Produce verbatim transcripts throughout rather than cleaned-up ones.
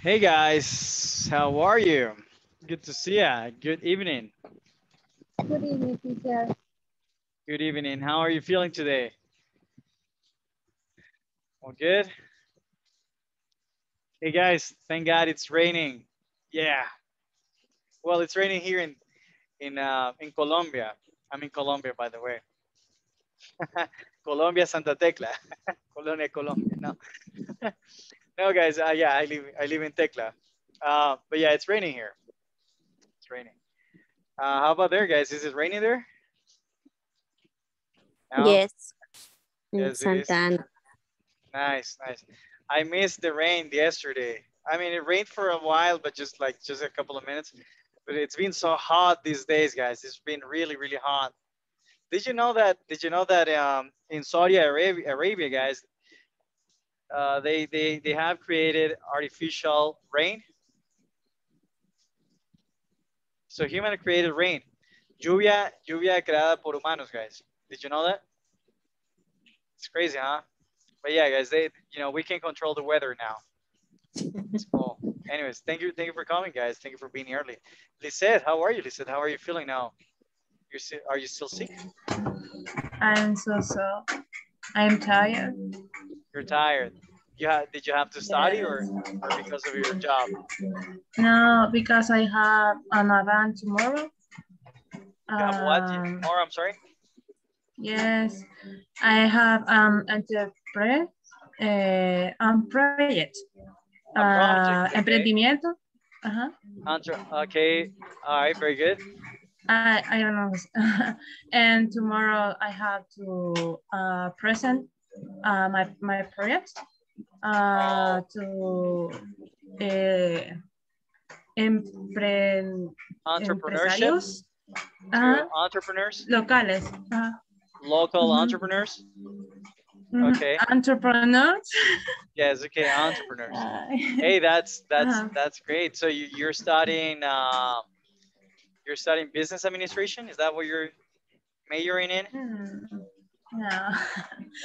Hey guys, how are you? Good to see ya. Good evening. Good evening, teacher. Good evening. How are you feeling today? All good? Hey guys, thank God it's raining. Yeah. Well, it's raining here in in uh, in Colombia. I'm in Colombia, by the way. Colombia, Santa Tecla. Colonia, Colombia. No. No, guys. Uh, yeah, I live. I live in Tecla. Uh, but yeah, it's raining here. It's raining. Uh, how about there, guys? Is it raining there? No? Yes. Yes, Santa. Nice, nice. I missed the rain yesterday. I mean, it rained for a while, but just like just a couple of minutes. But it's been so hot these days, guys. It's been really, really hot. Did you know that? Did you know that um, in Saudi Arabia, Arabia guys, uh, they they they have created artificial rain. So human created rain, lluvia, lluvia creada por humanos, guys. Did you know that? It's crazy, huh? But yeah, guys, they you know we can control the weather now. It's cool. Anyways, thank you, thank you for coming, guys. Thank you for being early. Lisette, how are you, Lisette? How are you feeling now? You're si are you still sick? I'm so so. I'm tired. You're tired. Yeah. Did you have to study yes. or, or because of your job? No, because I have an event tomorrow. Uh, what? Tomorrow? I'm sorry. Yes, I have um enterprise uh, um project. A project, uh, okay. Emprendimiento. Uh-huh. Entre okay. All right. Very good. I, I don't know. And tomorrow I have to uh, present uh, my, my project uh, to uh, empre entrepreneurship. Uh, entrepreneurs? Locales. Uh, Local mm-hmm. entrepreneurs? Mm-hmm. Okay. Entrepreneurs? Yes, okay, entrepreneurs. Uh, hey, that's that's uh-huh. that's great. So you, you're studying... Uh, You're studying business administration? Is that what you're majoring in? No.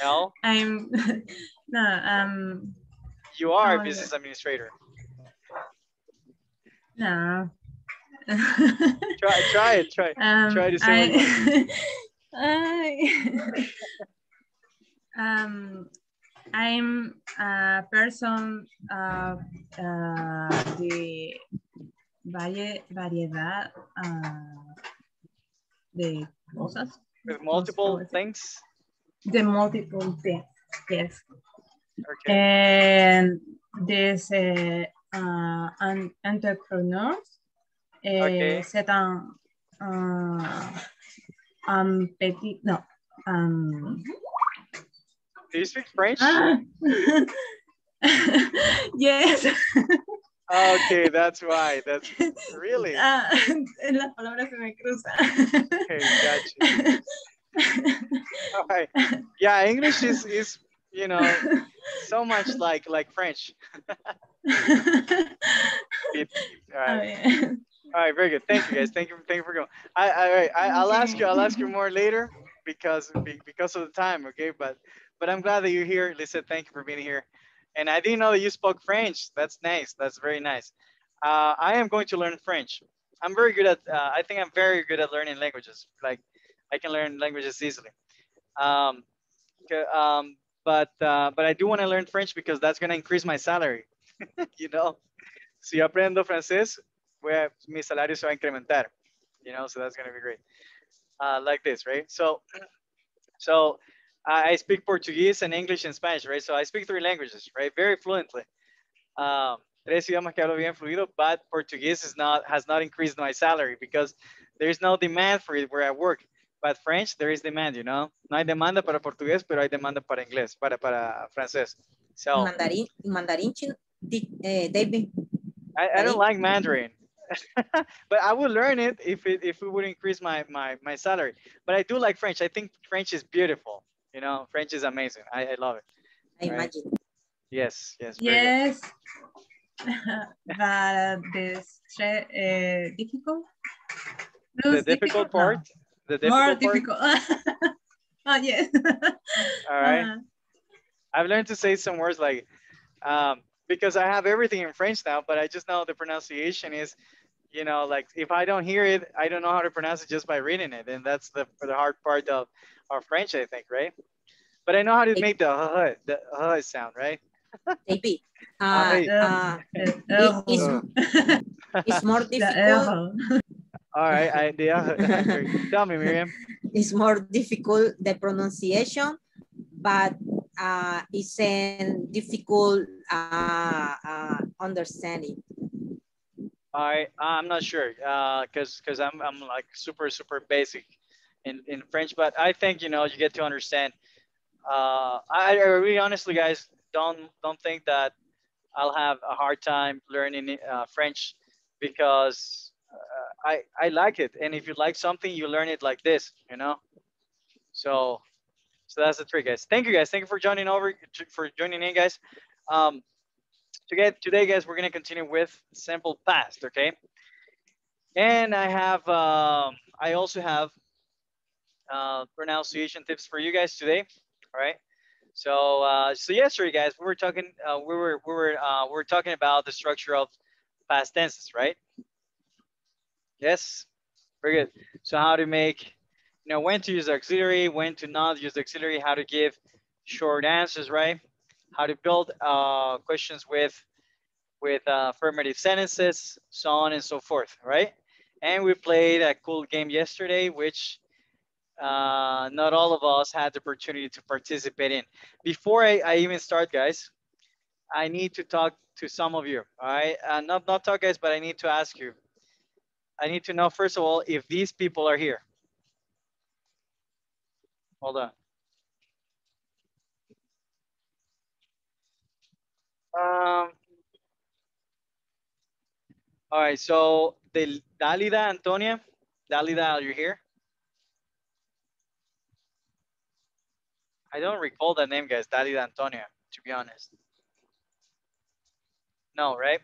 No? I'm, no, um. You are no, a business administrator. No. try, try it, try it. Um, try to say I, I, um, I'm a person of uh, the variedad uh, de cosas. With multiple cosas. Things? The multiple things, yes. Okay. And this uh, uh, an entrepreneur uh, okay. set an uh, um, petit, no. Um, do you speak French? Ah. Yes. Okay, that's why. That's really. Uh, las palabras se me cruzan. Okay, gotcha. All right. Yeah, English is is you know so much like like French. It, all right. Oh, yeah. All right. Very good. Thank you guys. Thank you. Thank you for going. I all right. I, I'll ask you. I'll ask you more later because because of the time. Okay. But but I'm glad that you're here, Lisette. Thank you for being here. And I didn't know that you spoke French. That's nice. That's very nice. Uh, I am going to learn French. I'm very good at, uh, I think I'm very good at learning languages. Like I can learn languages easily. Um, um, but uh, but I do want to learn French because that's going to increase my salary. You know, si yo aprendo francés, where mi salario se va a incrementar. You know, so that's going to be great. Uh, like this, right? So, so. I speak Portuguese and English and Spanish, right? So I speak three languages, right? Very fluently. Um, tres idiomas que hablo bien fluido, but Portuguese is not, has not increased my salary because there's no demand for it where I work. But French, there is demand, you know? No hay demanda para portugués, pero hay demanda para inglés, para, para francés. So, Mandarin, Mandarin, eh, David. I, I don't like Mandarin. But I would learn it if it, if it would increase my, my, my salary. But I do like French. I think French is beautiful. You know, French is amazing. I, I love it. I right? imagine. Yes, yes. Yes. But this uh, difficult. Plus the difficult part. No. The difficult More part. difficult. Oh, yes. All right. Uh -huh. I've learned to say some words like, um, because I have everything in French now, but I just know the pronunciation is, you know, like if I don't hear it, I don't know how to pronounce it just by reading it. And that's the, the hard part of, of French, I think, right? But I know how to make the uh, the uh sound, right? Maybe. Uh, uh, it's, it's more difficult. All right, I, the, uh, tell me, Miriam. It's more difficult, the pronunciation, but uh, it's an difficult uh, uh, understanding. All right, I'm not sure, uh, cause, cause I'm, I'm like super, super basic in, in French, but I think, you know, you get to understand. Uh, I, I really honestly, guys, don't don't think that I'll have a hard time learning uh, French, because uh, I I like it, and if you like something, you learn it like this, you know. So so that's the trick, guys. Thank you, guys. Thank you for joining over for joining in, guys. Um, today, today, guys, we're gonna continue with simple past, okay? And I have um, I also have uh, pronunciation tips for you guys today. All right. So, uh, so yesterday, guys, we were talking, uh, we were, we were, uh, we were talking about the structure of past tenses, right? Yes, very good. So, how to make, you know, when to use the auxiliary, when to not use the auxiliary, how to give short answers, right? How to build uh, questions with, with uh, affirmative sentences, so on and so forth, right? And we played a cool game yesterday, which uh not all of us had the opportunity to participate in. Before I, I even start, guys, I need to talk to some of you, all right? Uh, not, not talk, guys, but I need to ask you. I need to know, first of all, if these people are here. Hold on. Um, all right, so the Dalida, Antonia, Dalida, are you here? I don't recall that name, guys, Dalida Antonia, to be honest. No, right?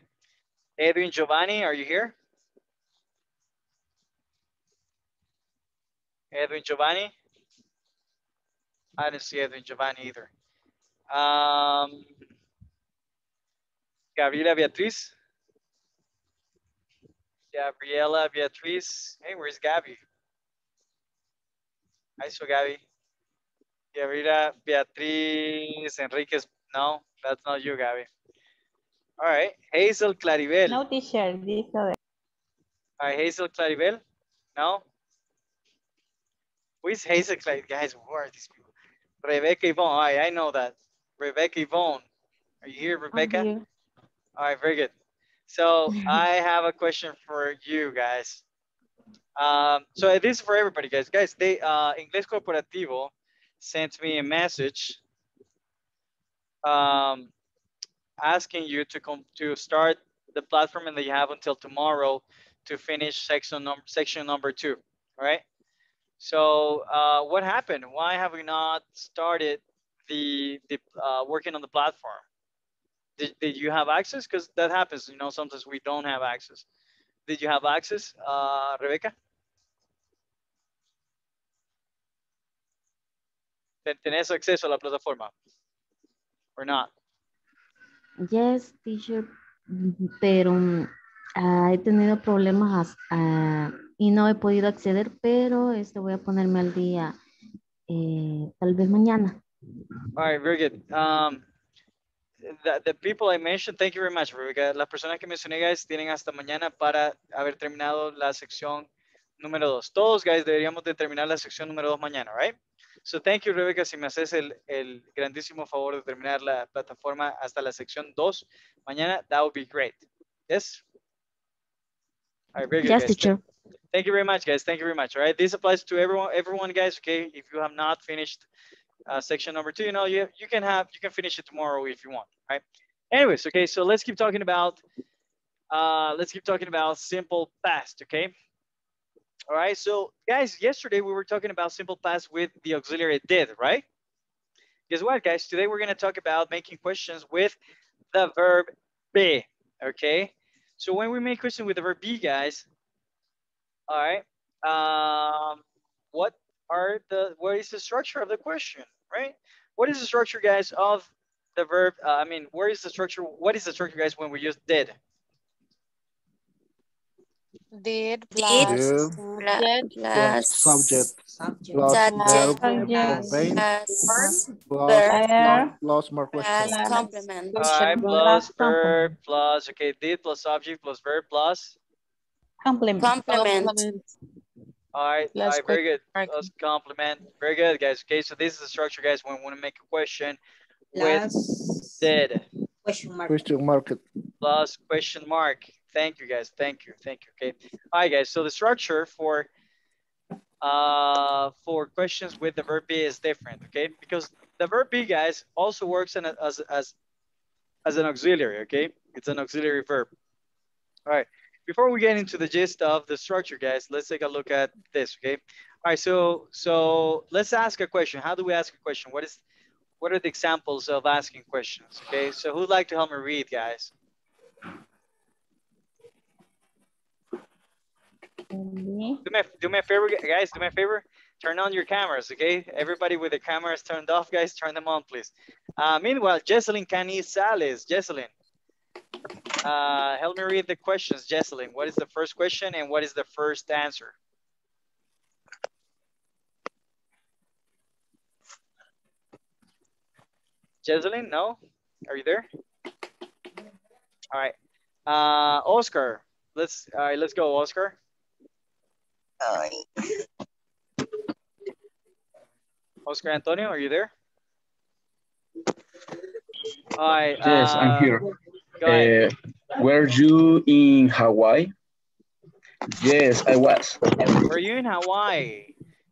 Edwin Giovanni, are you here? Edwin Giovanni? I didn't see Edwin Giovanni either. Um, Gabriela Beatriz? Gabriela Beatriz. Hey, where's Gabby? I saw Gabby. Gabriela Beatriz Enriquez. No, that's not you, Gabby. All right, Hazel Claribel. No, teacher. All right, Hazel Claribel. No. Who is Hazel Claribel? Guys, who are these people? Rebecca Yvonne. All right, I know that. Rebecca Yvonne. Are you here, Rebecca? Here. All right, very good. So I have a question for you guys. Um, so this is for everybody, guys. Guys, they uh, Inglés Corporativo sent me a message um, asking you to come to start the platform, and that you have until tomorrow to finish section number section number two. All right. So uh, what happened? Why have we not started the the uh, working on the platform? Did, did you have access? Because that happens. You know, sometimes we don't have access. Did you have access, uh, Rebecca? ¿Tenés acceso a la plataforma? Or not? Yes, teacher, pero uh, he tenido problemas uh, y no he podido acceder, pero esto voy a ponerme al día eh, tal vez mañana. All right, very good. Um, the, the people I mentioned, thank you very much, Rebecca. Las personas que mencioné, guys, tienen hasta mañana para haber terminado la sección número dos. Todos, guys, deberíamos de terminar la sección número dos mañana, right? So thank you, Rebecca, si me haces el, el grandísimo favor de terminar la plataforma hasta la sección dos mañana, that would be great. Yes? All right, very good, yes, teacher. Thank you very much, guys. Thank you very much. All right, this applies to everyone, everyone, guys, okay? If you have not finished uh, section number two, you know, you, you can have, you can finish it tomorrow if you want, right? Anyways, okay, so let's keep talking about, uh, let's keep talking about simple past, okay? All right, so guys, yesterday we were talking about simple past with the auxiliary did, right? Guess what, guys? Today we're going to talk about making questions with the verb be, okay? So when we make questions with the verb be, guys, all right, um, what are the, what is the structure of the question, right? What is the structure, guys, of the verb, uh, I mean, where is the structure? What is the structure, guys, when we use did? Did plus, did plus subject plus verb plus more plus complement. Plus verb plus, okay, did plus subject plus verb plus complement. Complement. All right, all right, very good. Plus complement. Very good, guys. Okay, so this is the structure, guys, when we want to make a question with did. Question mark. Question mark. Plus question mark. Thank you, guys. Thank you. Thank you. Okay. All right, guys. So the structure for uh for questions with the verb be is different, okay? Because the verb be, guys, also works in a, as as as an auxiliary, okay? It's an auxiliary verb. All right. Before we get into the gist of the structure, guys, let's take a look at this, okay? All right. So so let's ask a question. How do we ask a question? What is what are the examples of asking questions? Okay. So who'd like to help me read, guys? Do me, do me a favor, guys, do me a favor. Turn on your cameras, okay? Everybody with the cameras turned off, guys, turn them on, please. Uh, meanwhile, Jesselyn Canizales, Jesselyn, uh, help me read the questions, Jesselyn. What is the first question and what is the first answer? Jesselyn, no? Are you there? All right. Uh, Oscar, let's, all right, let's go, Oscar. Oscar Antonio, are you there? Hi. Yes, uh, I'm here. Uh, were you in Hawaii? Yes, I was. Were you in Hawaii?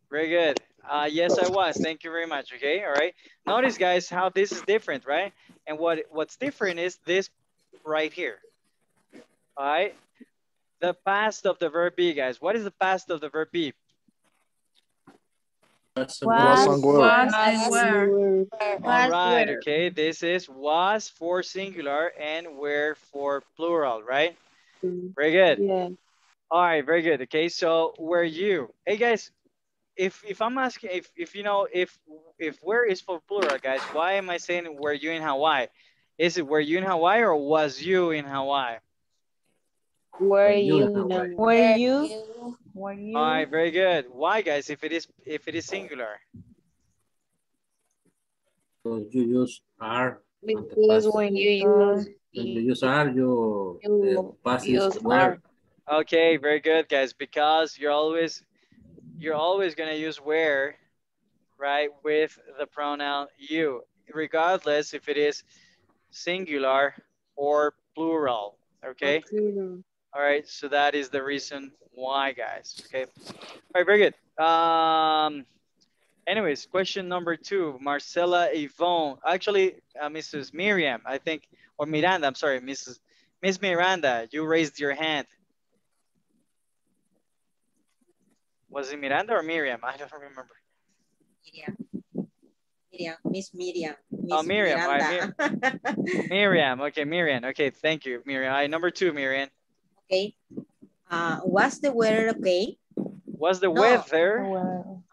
Very good. Uh, yes, I was. Thank you very much. Okay, all right. Notice, guys, how this is different, right? And what what's different is this right here. All right. The past of the verb be, guys. What is the past of the verb be? Was, was, was, was and were. were. All right, were. Okay. This is was for singular and were for plural, right? Mm-hmm. Very good. Yeah. All right, very good. Okay, so were you? Hey, guys, if if I'm asking, if, if you know, if if where is for plural, guys, why am I saying were you in Hawaii? Is it were you in Hawaii or was you in Hawaii? Were you? Were you? Were you? All right, very good. Why, guys? If it is, if it is singular. So you use are. Because when you use, when you use are, you, you the past is where. Okay, very good, guys. Because you're always, you're always gonna use where, right, with the pronoun you, regardless if it is singular or plural. Okay. Okay. All right, so that is the reason why, guys, okay? All right, very good. Um, anyways, question number two, Marcela Yvonne. Actually, uh, Missus Miriam, I think, or Miranda, I'm sorry, Missus Miss Miranda, you raised your hand. Was it Miranda or Miriam? I don't remember. Miriam. Miriam, Miss Miriam. Miss oh, Miriam. Right, Miriam. Miriam, okay, Miriam. Okay, thank you, Miriam. All right, number two, Miriam. Okay. Uh, was the weather okay? Was the no. weather? Uh,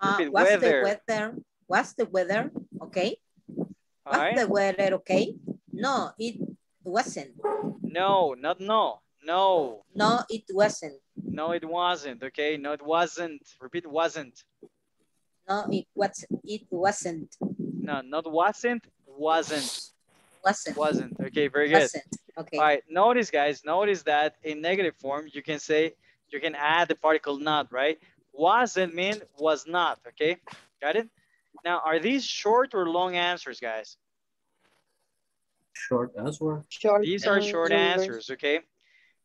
was weather. the weather? Was the weather okay? All was right. the weather okay? No, it wasn't. No, not no. No. No, it wasn't. No, it wasn't. Okay. No, it wasn't. Repeat, wasn't. No, it was. It wasn't. No, not wasn't. Wasn't. Wasn't. Wasn't. Okay. Very good. Wasn't. Okay. All right, notice, guys, notice that in negative form, you can say, you can add the particle not, right? Wasn't mean was not, okay? Got it? Now, are these short or long answers, guys? Short answer. Short these are short answers, okay?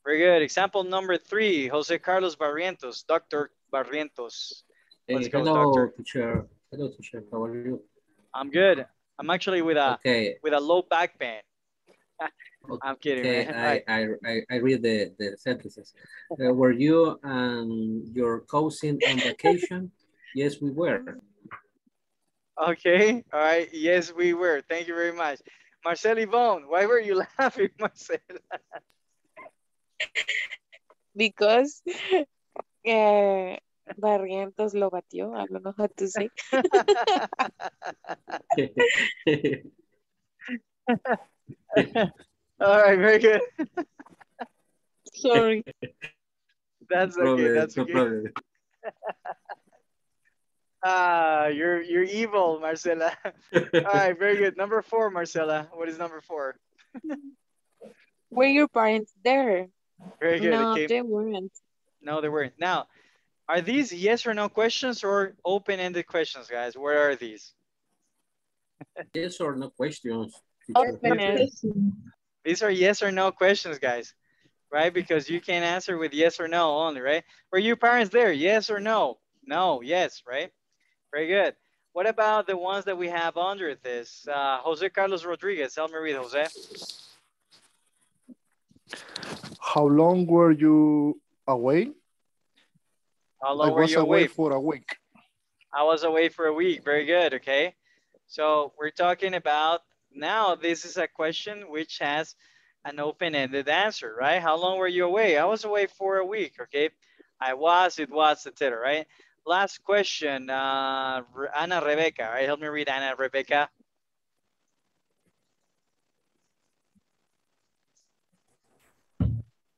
Very good. Example number three, Jose Carlos Barrientos, Doctor Barrientos. Let's hey, go, hello, doctor. Teacher. Hello, teacher. How are you? I'm good. I'm actually with a, okay. with a low back pain. I'm kidding. Okay, right? I, I, I read the, the sentences. Uh, were you and your cousin on vacation? Yes, we were. Okay. All right. Yes, we were. Thank you very much. Marcel Yvonne, why were you laughing, Marcela? Because uh, Barrientos lo batió. I don't know how to say. All right, very good. Sorry. That's okay. That's okay. Ah, you're you're evil, Marcela. All right, very good. Number four, Marcela. What is number four? Were your parents there? Very good. No, okay. They weren't. No, they weren't. Now, are these yes or no questions or open-ended questions, guys? Where are these? Yes or no questions. These are yes or no questions, guys, right? Because you can't answer with yes or no only, right? Were your parents there? Yes or no? No, yes, right? Very good. What about the ones that we have under this? Uh, Jose Carlos Rodriguez, help me read, Jose. How long were you away? How long I were was you away? away for a week. I was away for a week. Very good, okay? So we're talking about now, this is a question which has an open-ended answer, right? How long were you away? I was away for a week, okay? I was, it was, et cetera, right? Last question, uh, Ana Rebecca, right? Help me read, Ana Rebecca.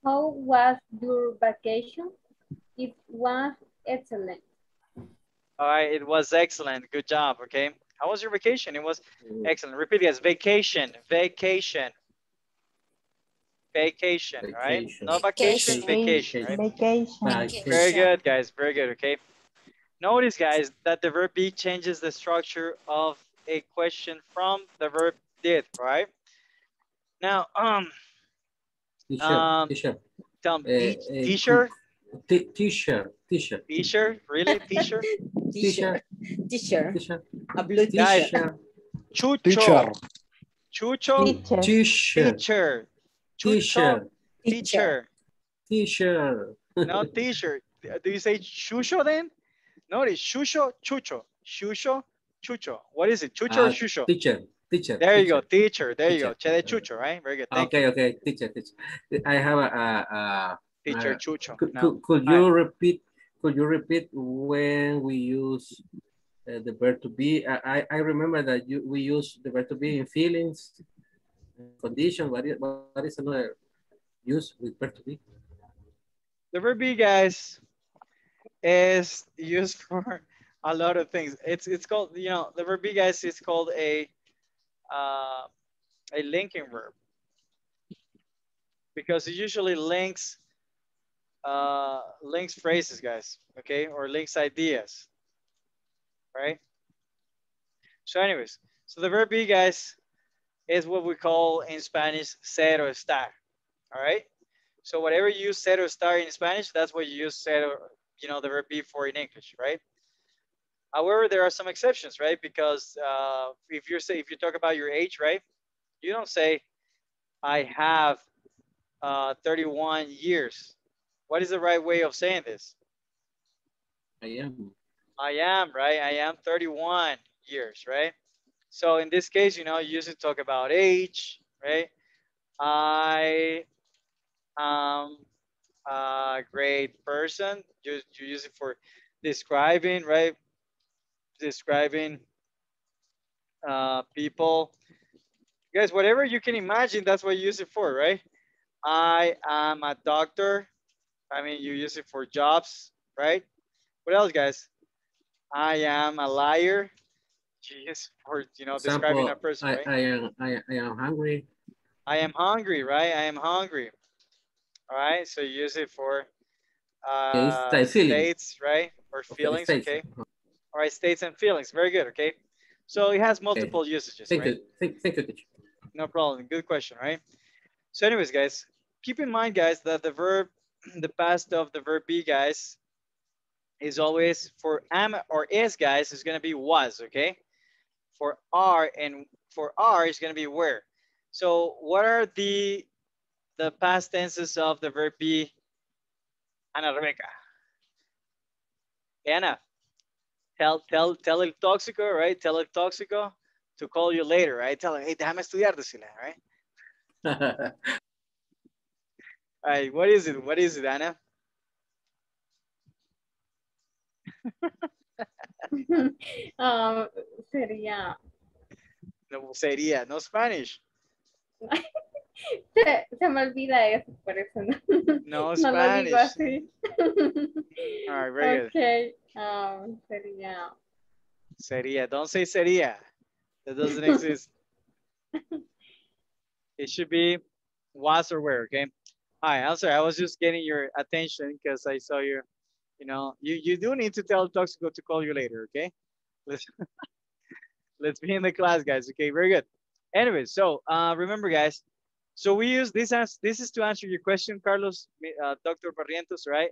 How was your vacation? It was excellent. All right, it was excellent. Good job, okay? How was your vacation? It was excellent. Repeat, guys. Vacation, vacation, vacation, vacation. Right? No vacation, vacation, vacation, right? Vacation. Vacation. Very good, guys. Very good, okay? Notice, guys, that the verb be changes the structure of a question from the verb did, right? Now, um, um, t-shirt, t-shirt, t-shirt, t-shirt, t-shirt, really, t-shirt? Teacher, teacher, a blue teacher. Chucho, chucho, teacher, teacher, teacher, teacher. No, teacher. Do you say chucho then? Notice chucho, chucho, chucho, chucho. What is it? Chucho uh, or chucho? Teacher, teacher. There you teacher. go, teacher. There teacher. you go. Che de chucho, right? Very good. Thank okay, you. okay, teacher, teacher. I have a, a, a teacher, chucho. Could, no. could you right. repeat? Could you repeat when we use uh, the verb to be? I, I remember that you, we use the verb to be in feelings, condition. What is, what is another use with verb to be? The verb be, guys, is used for a lot of things. It's it's called, you know, the verb be, guys, is called a, uh, a linking verb because it usually links uh links phrases, guys, okay, or links ideas, right? So anyways, so the verb be, guys, is what we call in Spanish ser o estar. All right, so whatever you use ser o estar in Spanish, that's what you use ser o, you know, the verb be for in English, right? However, there are some exceptions, right? Because uh if you say, if you talk about your age, right, you don't say I have uh thirty-one years. What is the right way of saying this? I am. I am, right? I am thirty-one years, right? So in this case, you know, you usually talk about age, right? I am a great person. You, you use it for describing, right? Describing uh, people. You guys, whatever you can imagine, that's what you use it for, right? I am a doctor. I mean, you use it for jobs, right? What else, guys? I am a liar. You use it for, you know, example, describing a person, I, right? I am, I, I am hungry. I am hungry, right? I am hungry. All right, so you use it for uh, states, right? Or feelings, okay, okay? All right, states and feelings. Very good, okay? So it has multiple okay. usages, thank right? You. Thank, thank you. No problem. Good question, right? So anyways, guys, keep in mind, guys, that the verb, the past of the verb be, guys, is always for am or is, guys, is going to be was, okay? For are and for are is going to be were. So what are the the past tenses of the verb be, Ana Rebecca? Ana, tell tell tell el tóxico, right? Tell el tóxico to call you later, right? Tell him, hey, déjame estudiar, decirle, right? All right, what is it? What is it, Ana? um, sería. No, sería, no Spanish. Se, se me olvida eso, por eso no, no, no lo digo así. All right, very okay. Good. Um, sería. Sería. Don't say sería. That doesn't exist. It should be was or were, okay? Hi, I'm sorry. I was just getting your attention because I saw your, you know, you, you do need to tell Toxico to call you later, okay? Let's, let's be in the class, guys. Okay, very good. Anyway, so uh, remember, guys, so we use this as, this is to answer your question, Carlos, uh, Doctor Barrientos, right?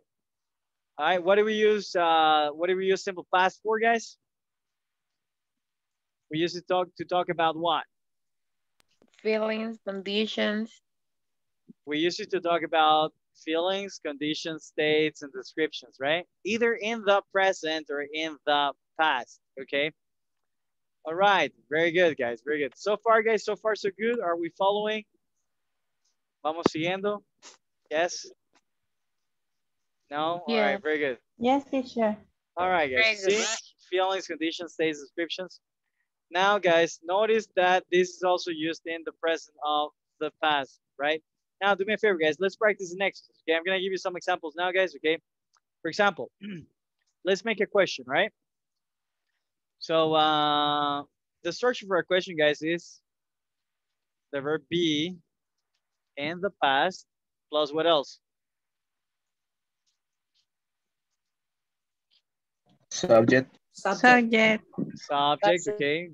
All right, what do we use, uh, what do we use simple past for, guys? We use it to talk, to talk about what? Feelings, conditions. We use it to talk about feelings, conditions, states, and descriptions, right? Either in the present or in the past, okay? All right, very good, guys, very good. So far, guys, so far, so good. Are we following? Vamos siguiendo? Yes? No? Yes. All right, very good. Yes, teacher. All right, guys. See? Feelings, conditions, states, descriptions. Now, guys, notice that this is also used in the present of the past, right? Now, do me a favor, guys. Let's practice an exercise, okay? I'm going to give you some examples now, guys, okay? For example, let's make a question, right? So, uh, the structure for our question, guys, is the verb be in the past, plus what else? Subject. Subject. Subject, okay.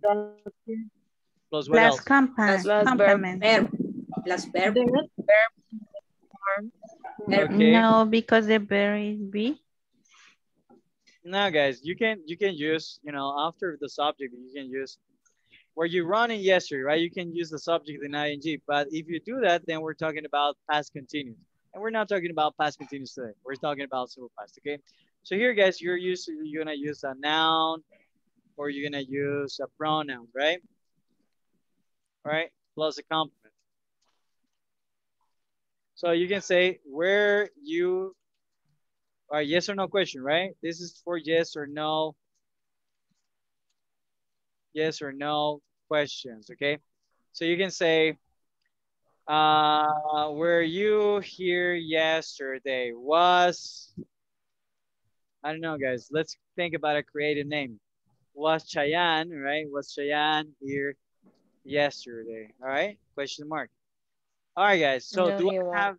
Plus what else? Plus complement. Plus complement. Verb. Plus verb. Verb. Verb. Okay. No, because the verb is be. Now, guys, you can you can use, you know, after the subject, you can use. Were you running yesterday, right? You can use the subject in I N G, but if you do that, then we're talking about past continuous. And we're not talking about past continuous today. We're talking about simple past, okay? So here, guys, you're used, you're gonna use a noun or you're gonna use a pronoun, right? All right, plus a complement. So you can say, where you are, yes or no question, right? This is for yes or no, yes or no questions, okay? So you can say, uh, were you here yesterday? Was, I don't know, guys, let's think about a creative name. Was Chayanne, right? Was Chayanne here yesterday? All right, question mark. All right, guys, so no, do I have,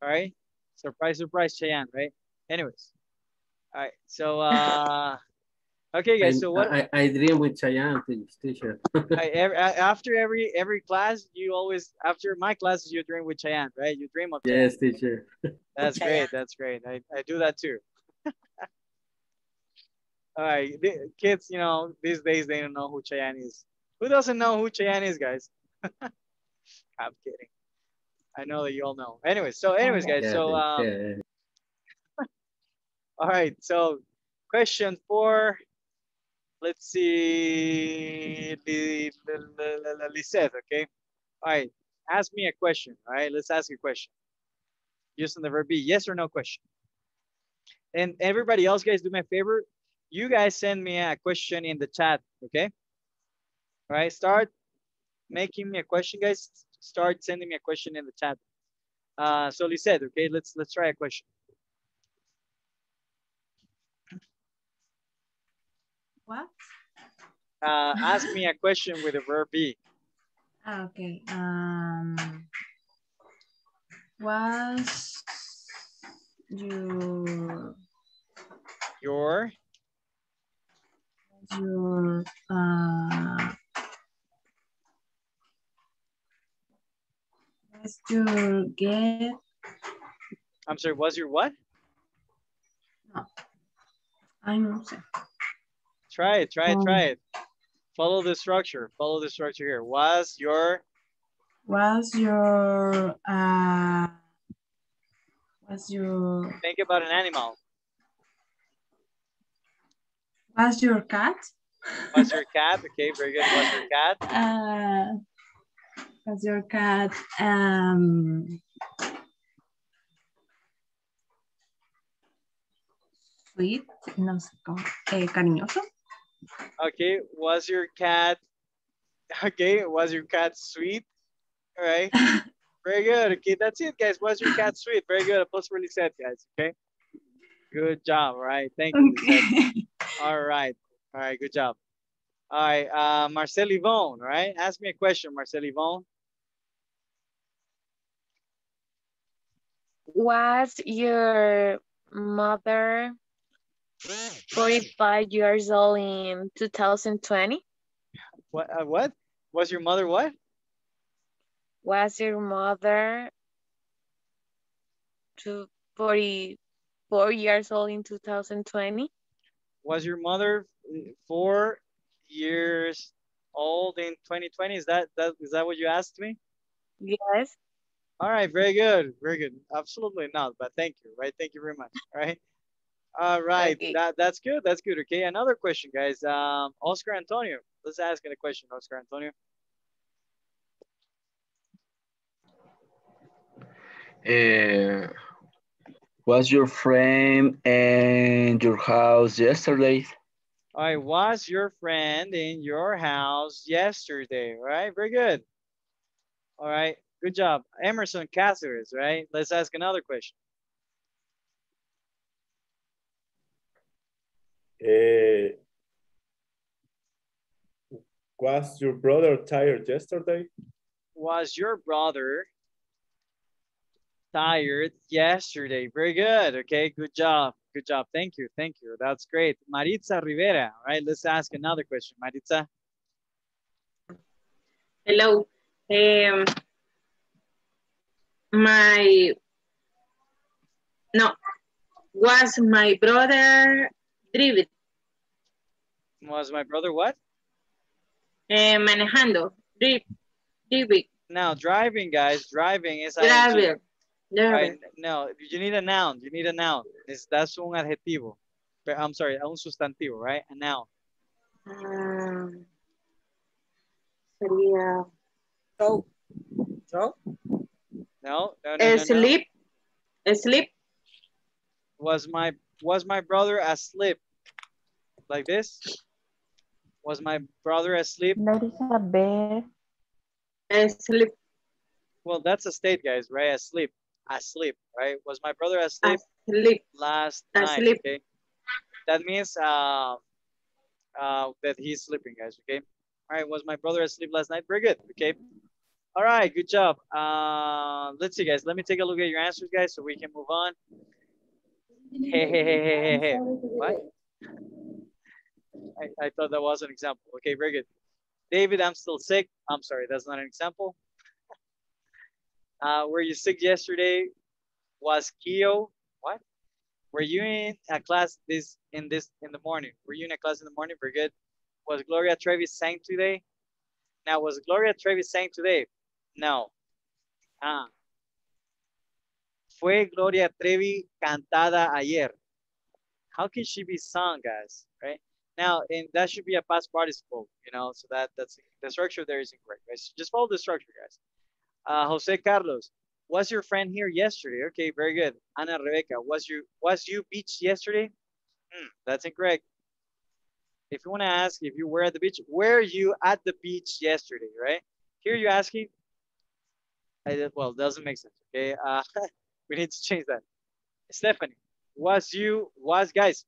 all right, surprise, surprise, Chayanne, right? Anyways, all right, so, uh, okay, guys. I, so what I, I dream with Chayanne, teacher. I, every, after every every class, you always after my classes you dream with Chayanne, right? You dream of Chayanne. Yes, teacher. That's great. That's great. I, I do that too. All right, the kids. You know, these days they don't know who Chayanne is. Who doesn't know who Chayanne is, guys? I'm kidding. I know that you all know. Anyways, so anyways, guys. Yeah, so um. Yeah, yeah. All right. So question four. Let's see, Lisette, okay? All right, ask me a question, all right? Let's ask a question. Using the verb be, yes or no question. And everybody else, guys, do me a favor. You guys send me a question in the chat, okay? All right, start making me a question, guys. Start sending me a question in the chat. Uh, so Lisette, okay, let's, let's try a question. What? Uh, ask me a question with the verb be. Ah, okay. Um, was you your your uh was your get? I'm sorry. Was your what? No, I'm not sure. Try it, try it, try it. Follow the structure, follow the structure here. Was your... Was your... Uh, was your... Think about an animal. Was your cat? Was your cat, okay, very good. Was your cat? Uh, was your cat... Um, sweet, no sé cómo, eh, cariñoso. Okay, was your cat, okay, was your cat sweet? All right. Very good. Okay, that's it, guys. Was your cat sweet? Very good. Applause for Lisette, guys. Okay. Good job. All right. Thank you. Okay. All right. All right. Good job. All right. Uh, Marcel Yvonne, right? Ask me a question, Marcel Yvonne. Was your mother forty-five years old in two thousand twenty? What? Uh, what? Was your mother what? Was your mother to forty-four years old in two thousand twenty? Was your mother four years old in twenty twenty? Is that, that is that what you asked me? Yes. All right, very good, very good. Absolutely not, but thank you, right? Thank you very much, all right? All right, okay. that, that's good, that's good, okay? Another question, guys. Um, Oscar Antonio, let's ask a question, Oscar Antonio. Uh, was your friend in your house yesterday? All right, was your friend in your house yesterday? All right, very good. All right, good job. Emerson Cáceres, right? Let's ask another question. Uh, was your brother tired yesterday? Was your brother tired yesterday? Very good. Okay, good job. Good job. Thank you. Thank you. That's great. Maritza Rivera. All right, let's ask another question. Maritza. Hello. Um, my, no, was my brother driven? Was my brother what? Uh, manejando. Driv driving. Now, driving, guys. Driving is... Driving. No. Right. No, you need a noun. You need a noun. It's, that's un adjetivo. I'm sorry, un sustantivo, right? A noun. Um, sería... So. So? No, no, no, no, Sleep. No. Sleep. Was my, was my brother asleep? Like this? Was my brother asleep? Not asleep. Well, that's a state, guys, right? Asleep. Asleep, right? Was my brother asleep, asleep. last asleep. night? Okay? That means uh, uh, that he's sleeping, guys. Okay. All right. Was my brother asleep last night? Very good. Okay. All right. Good job. Uh, let's see, guys. Let me take a look at your answers, guys, so we can move on. Hey, hey, hey, hey, hey, hey. What? I, I thought that was an example. Okay. Very good. David, I'm still sick. I'm sorry. That's not an example. Uh, were you sick yesterday? Was Keo, what? Were you in a class this in this in the morning? Were you in a class in the morning? Very good. Was Gloria Trevi sang today? Now, was Gloria Trevi sang today? No. Ah. Fue Gloria Trevi cantada ayer? How can she be sung, guys? Right? Now, and that should be a past participle, you know, so that, that's the structure there is incorrect, right? So just follow the structure, guys. Uh, Jose Carlos, was your friend here yesterday? Okay, very good. Ana Rebecca, was you was you beach yesterday? Mm, that's incorrect. If you want to ask if you were at the beach, were you at the beach yesterday, right? Here you're asking, I, well, doesn't make sense, okay? Uh, we need to change that. Stephanie, was you, was, guys,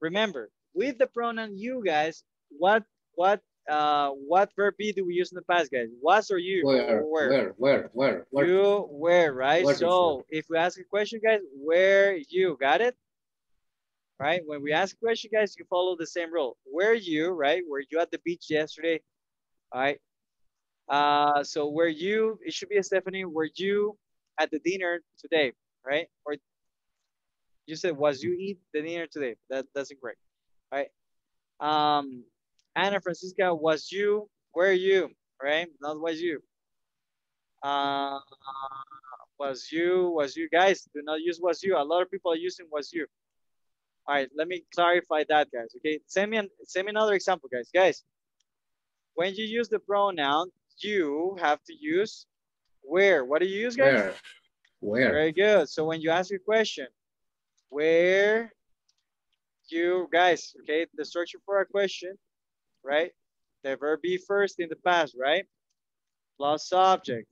remember, with the pronoun you, guys, what, what, Uh, what verb be do we use in the past, guys? Was or you? Where, or where? Where, where, where, where? You were, right? Where so if we ask a question, guys, where you, got it? Right? When we ask a question, guys, you follow the same rule. Were you, right? Were you at the beach yesterday? All right. Uh, so were you, it should be a Stephanie, were you at the dinner today, right? Or you said, was you eat the dinner today? That, that's incorrect. All right. Um, Ana Francisca, was you, were you, right? Not was you. Uh, was you, was you. Guys, do not use was you. A lot of people are using was you. All right, let me clarify that, guys, okay? Send me, an, send me another example, guys. Guys, when you use the pronoun, you have to use where. What do you use, guys? Where. Where. Very good. So when you ask a question, where you, guys, okay? The structure for a question, right? The verb be first in the past, right? Plus subject.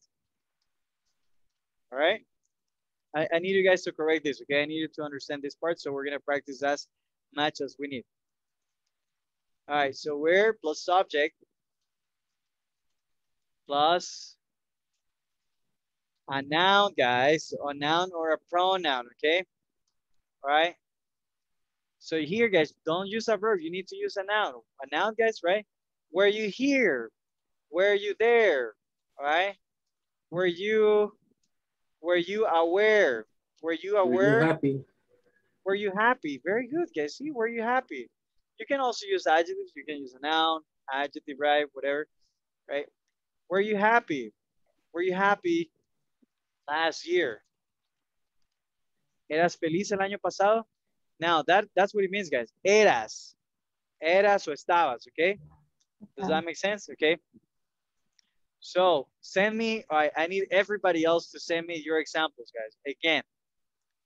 All right. I, I need you guys to correct this. Okay. I need you to understand this part. So we're going to practice as much as we need. All right. So where plus subject plus a noun, guys, a noun or a pronoun. Okay. All right. So here, guys, don't use a verb. You need to use a noun. A noun, guys, right? Were you here? Were you there? All right. Were you, were you aware? Were you aware? Were you happy? Were you happy? Very good, guys. See, were you happy? You can also use adjectives. You can use a noun, adjective, right? Whatever, right? Were you happy? Were you happy last year? ¿Eras feliz el año pasado? Now, that, that's what it means, guys. Eras. Eras o estabas, okay? Does that make sense? Okay. So send me, all right, I need everybody else to send me your examples, guys, again.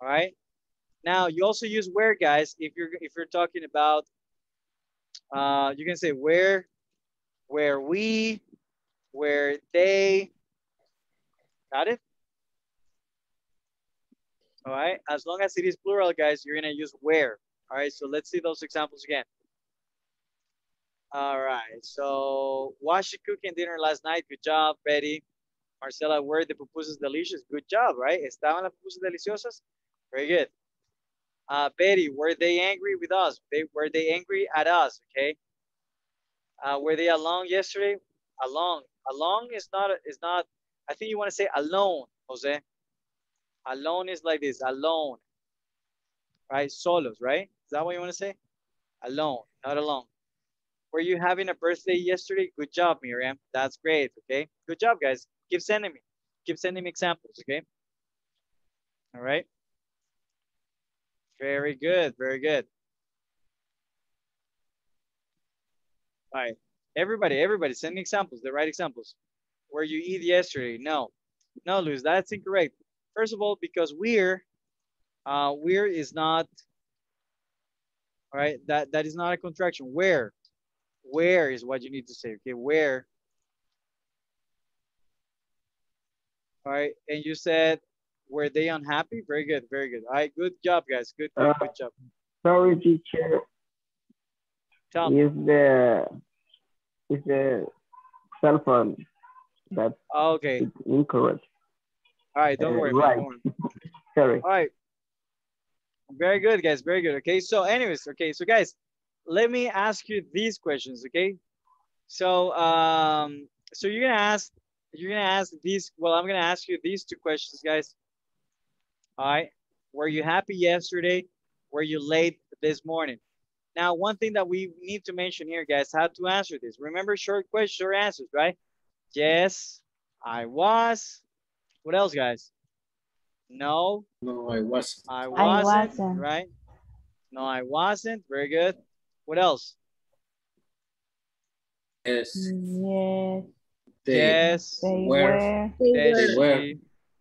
All right. Now, you also use where, guys, if you're, if you're talking about, uh, you can say where, where we, where they, got it? All right, as long as it is plural, guys, you're gonna use where. All right, so let's see those examples again. All right, so was she cooking dinner last night? Good job, Betty. Marcela, were the pupusas delicious? Good job, right? Estaban las pupusas deliciosas? Very good. Uh, Betty, were they angry with us? They, were they angry at us, okay? Uh, were they alone yesterday? Alone, alone is not, is not, I think you wanna say alone, Jose. Alone is like this, alone, right? Solos, right? Is that what you want to say? Alone, not alone. Were you having a birthday yesterday? Good job, Miriam. That's great, okay? Good job, guys. Keep sending me. Keep sending me examples, okay? All right. Very good, very good. All right. Everybody, everybody, send me examples, the right examples. Were you eat yesterday? No. No, Luis, that's incorrect. First of all, because we're, uh, we're is not, all right, that, that is not a contraction. Where, where is what you need to say, okay, where. All right, and you said, were they unhappy? Very good, very good. All right, good job, guys, good, good, uh, good job. Sorry, teacher. Tell me. Is the, is the cell phone that's okay. Incorrect. All right, don't worry. Right. Don't worry. Sorry. All right. Very good, guys. Very good. Okay. So, anyways, okay. So, guys, let me ask you these questions. Okay. So, um, so you're gonna ask, you're gonna ask these. Well, I'm gonna ask you these two questions, guys. All right. Were you happy yesterday? Were you late this morning? Now, one thing that we need to mention here, guys, how to answer this. Remember, short questions, short answers, right? Yes, I was. What else, guys? No. No, I wasn't. I wasn't, I wasn't. Right? No, I wasn't. Very good. What else? Yes. Yes. They, yes. They were. They yes, were. They were.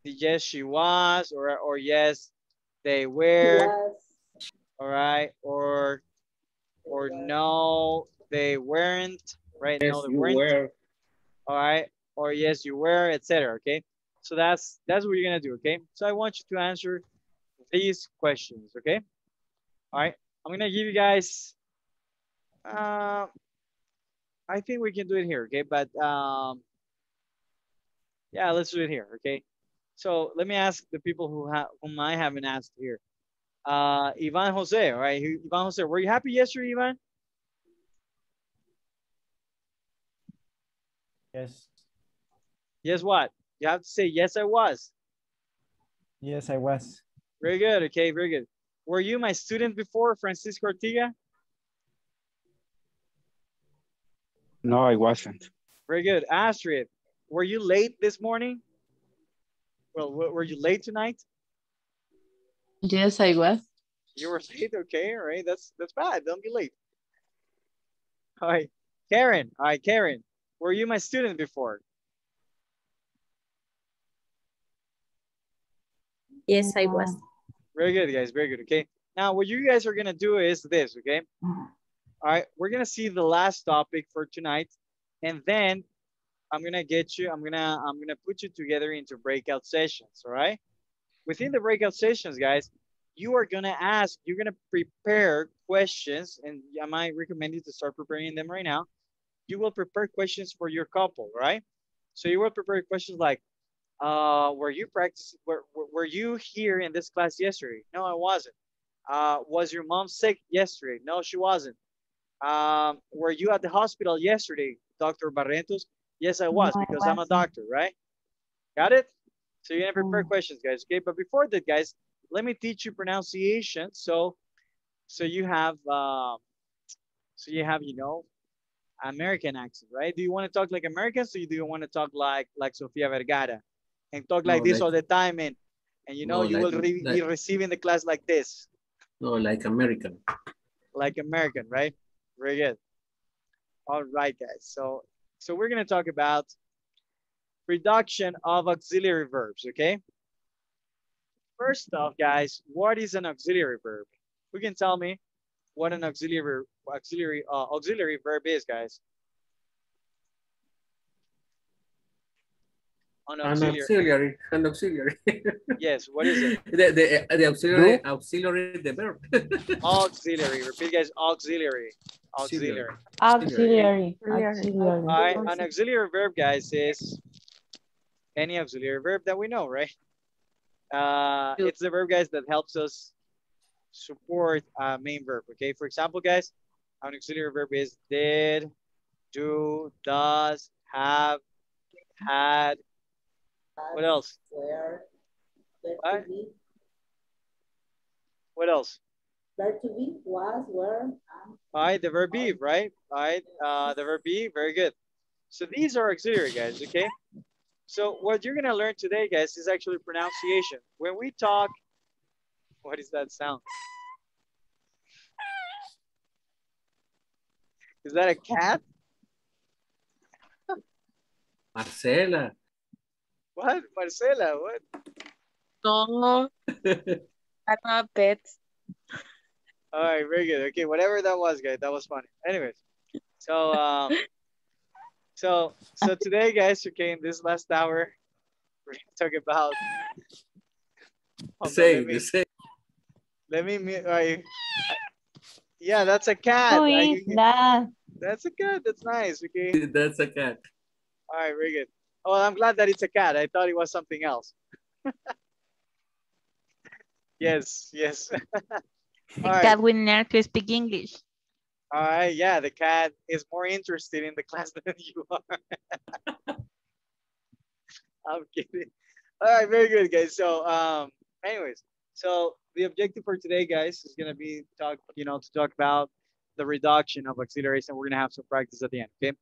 She, yes, she was. Or, or yes, they were. Yes. All right. Or, or yes. No, they weren't. Right? Yes, no, they weren't. Were. All right. Or yes, you were, et cetera. Okay. So that's, that's what you're gonna do, okay? So I want you to answer these questions, okay? All right, I'm gonna give you guys, uh, I think we can do it here, okay? But um, yeah, let's do it here, okay? So let me ask the people who have, whom I haven't asked here. Uh, Ivan Jose, all right, Ivan Jose, were you happy yesterday, Ivan? Yes. Yes, what? You have to say, yes, I was. Yes, I was. Very good. Okay, very good. Were you my student before, Francisco Ortega? No, I wasn't. Very good. Astrid, were you late this morning? Well, were you late tonight? Yes, I was. You were late? Okay, all right. That's, that's bad. Don't be late. All right. Karen, all right, Karen, were you my student before? Yes, I was. Very good, guys. Very good. Okay. Now, what you guys are going to do is this, okay? All right. We're going to see the last topic for tonight. And then I'm gonna get you, I'm gonna, I'm gonna put you together into breakout sessions, all right? Within the breakout sessions, guys, you are gonna ask, you're gonna prepare questions, and I might recommend you to start preparing them right now. You will prepare questions for your couple, right? So you will prepare questions like, uh, were you practicing, were, were you here in this class yesterday? No, I wasn't. Uh, was your mom sick yesterday? No, she wasn't. Um, were you at the hospital yesterday, Doctor Barrientos? Yes, I was, no, because I I'm a doctor, right? Got it? So you're gonna prepare questions, guys, okay? But before that, guys, let me teach you pronunciation. So, so you have, um, so you have, you know, American accent, right? Do you want to talk like Americans, or do you want to talk like like Sofia Vergara and talk like no, this like, all the time, and and you know no, you like, will re like, be receiving the class like this? No, like American. Like American, right? Very good. All right, guys. So so we're gonna talk about reduction of auxiliary verbs. Okay. First off, guys, what is an auxiliary verb? Who can tell me what an auxiliary auxiliary uh, auxiliary verb is, guys? An auxiliary. An auxiliary. An auxiliary. Yes. What is it? The the, the auxiliary no? auxiliary the verb. Auxiliary. Repeat, guys. Auxiliary. Auxiliary. Auxiliary. Auxiliary. auxiliary. All right. An auxiliary verb, guys, is any auxiliary verb that we know, right? Uh, it's the verb, guys, that helps us support uh, main verb, okay? For example, guys, an auxiliary verb is did, do, does, have, had, what else? Where, what? What else? Where to be, was, where. All right, the verb be, right? All right, uh, the verb be, very good. So these are auxiliary, guys, okay? So what you're gonna learn today, guys, is actually pronunciation. When we talk, what is that sound? Is that a cat? Marcela. What, Marcela? What? No, I not pets. All right, very good. Okay, whatever that was, guys, that was funny. Anyways, so um. So, so today, guys, okay, in this last hour, we're gonna talk about. Say, say. Let me. Let me I, I, yeah, that's a cat. Who I, is that? That's a cat. That's nice. Okay. That's a cat. All right, very good. Oh, I'm glad that it's a cat. I thought it was something else. Yes, yes. All right. That we learn to speak English. All right, yeah, the cat is more interested in the class than you are. I'm kidding. All right, very good, guys. So, um, anyways, so the objective for today, guys, is gonna be talk, you know, to talk about the reduction of auxiliaries, and we're gonna have some practice at the end. Okay.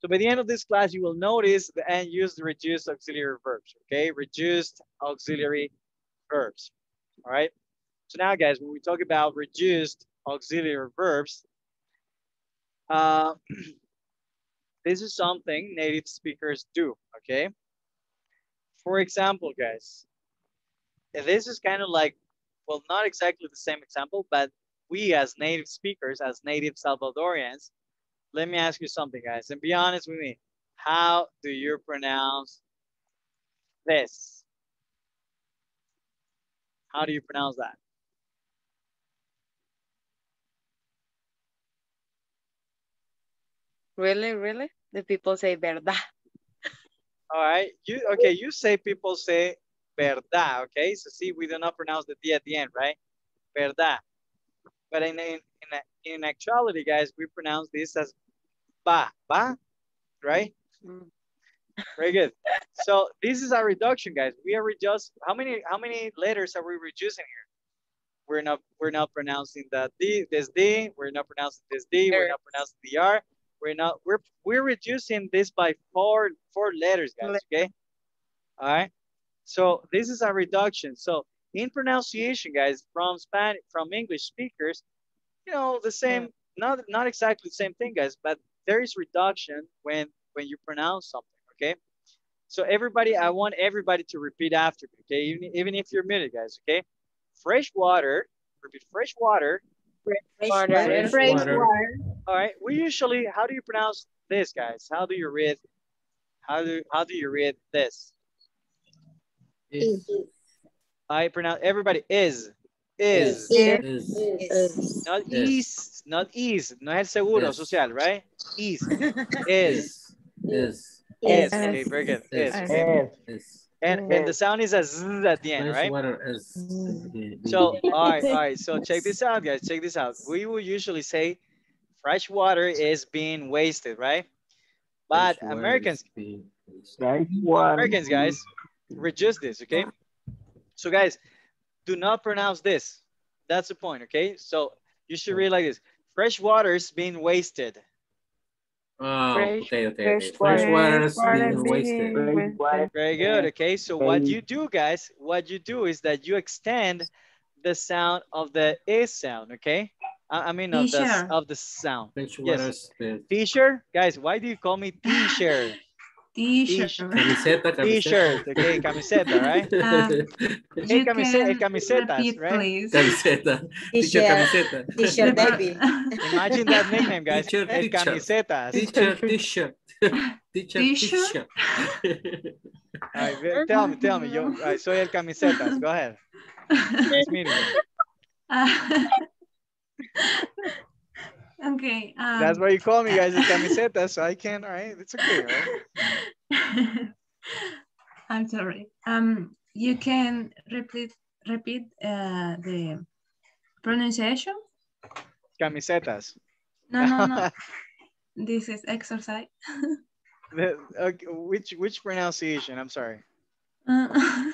So by the end of this class, you will notice the and use the reduced auxiliary verbs. Okay, reduced auxiliary verbs. All right. So now, guys, when we talk about reduced auxiliary verbs. Uh, this is something native speakers do, okay? For example, guys, this is kind of like, well, not exactly the same example, but we as native speakers, as native Salvadorians, let me ask you something, guys, and be honest with me. How do you pronounce this? How do you pronounce that? Really, really? The people say verdad. All right. You okay, you say people say verdad, okay? So see, we do not pronounce the D at the end, right? Verdad. But in in, in, in actuality, guys, we pronounce this as ba, ba, right? Mm. Very good. So this is our reduction, guys. We are reduced. How many how many letters are we reducing here? We're not we're not pronouncing the D, this D, we're not pronouncing this D, we're not pronouncing the R. We're not we're we're reducing this by four four letters, guys. Okay. All right. So this is our reduction. So in pronunciation, guys, from Spanish from English speakers, you know, the same, not not exactly the same thing, guys, but there is reduction when when you pronounce something, okay? So everybody, I want everybody to repeat after me, okay? Even even if you're muted, guys, okay? Fresh water, repeat fresh water. Fresh water. Fresh water. Fresh water. All right. We usually, how do you pronounce this, guys? How do you read? How do how do you read this? Is. I pronounce everybody is. Is. Is. Is. Is. Not is. Not is. No es el seguro is. Social, right? Is. Is. Is. Is. Okay, very good. Is. Is. Is. Is. And, and the sound is a z at the end, right? So, all right, all right. So check this out, guys. Check this out. We will usually say fresh water is being wasted, right? But fresh Americans, Americans, guys, reduce this, okay? So, guys, do not pronounce this. That's the point, okay? So you should read like this. Fresh water is being wasted. Oh, fresh, okay, okay. Fresh, fresh water is being wasted. wasted. Very good. Okay, so what you do, guys, what you do is that you extend the sound of the is sound. Okay, I, I mean of the of the sound. Fresh water is being. T-shirt, guys. Why do you call me T-shirt? T-shirt. Camiseta, T-shirt. Okay, camiseta, right? Um, hey, camiseta, hey, camisetas, repeat, right? Please. Camiseta. T-shirt, camiseta. T-shirt, baby. Imagine that nickname, guys. T-shirt, hey, camisetas. T-shirt, t-shirt. T-shirt, t-shirt. All right, tell me, tell me. Yo, I soy el camisetas. Go ahead. Nice meeting you. Uh, Okay. Um, That's why you call me, guys, it's camiseta, so I can, all right? It's okay, right? I'm sorry. Um, you can repeat repeat uh, the pronunciation? Camisetas. No, no, no. This is exercise. the, okay, which, which pronunciation? I'm sorry. Uh,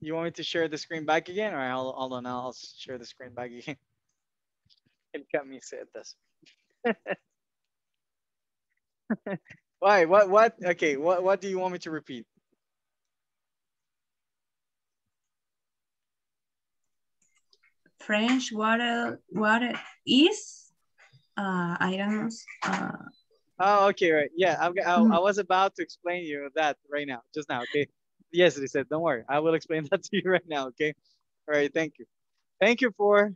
you want me to share the screen back again? All right, hold, hold on, I'll share the screen back again. El camisetas. Why? What? What? Okay. What? What do you want me to repeat? French water. Water is. Uh, I don't know. Uh, oh, okay. Right. Yeah. I'm, I, I was about to explain you that right now, just now. Okay. Yes, they said. Don't worry. I will explain that to you right now. Okay. All right. Thank you. Thank you for.